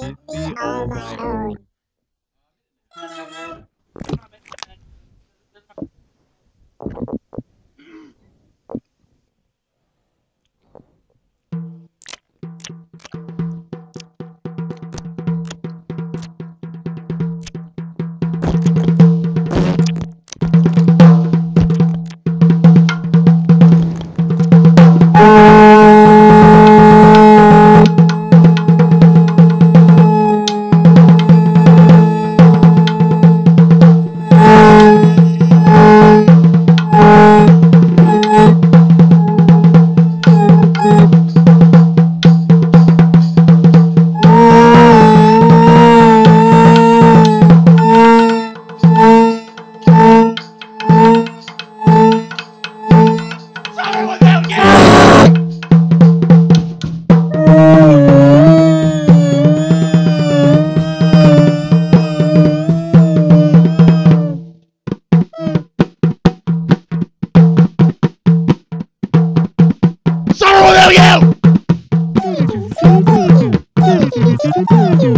Give me all my own. Sorrow will you!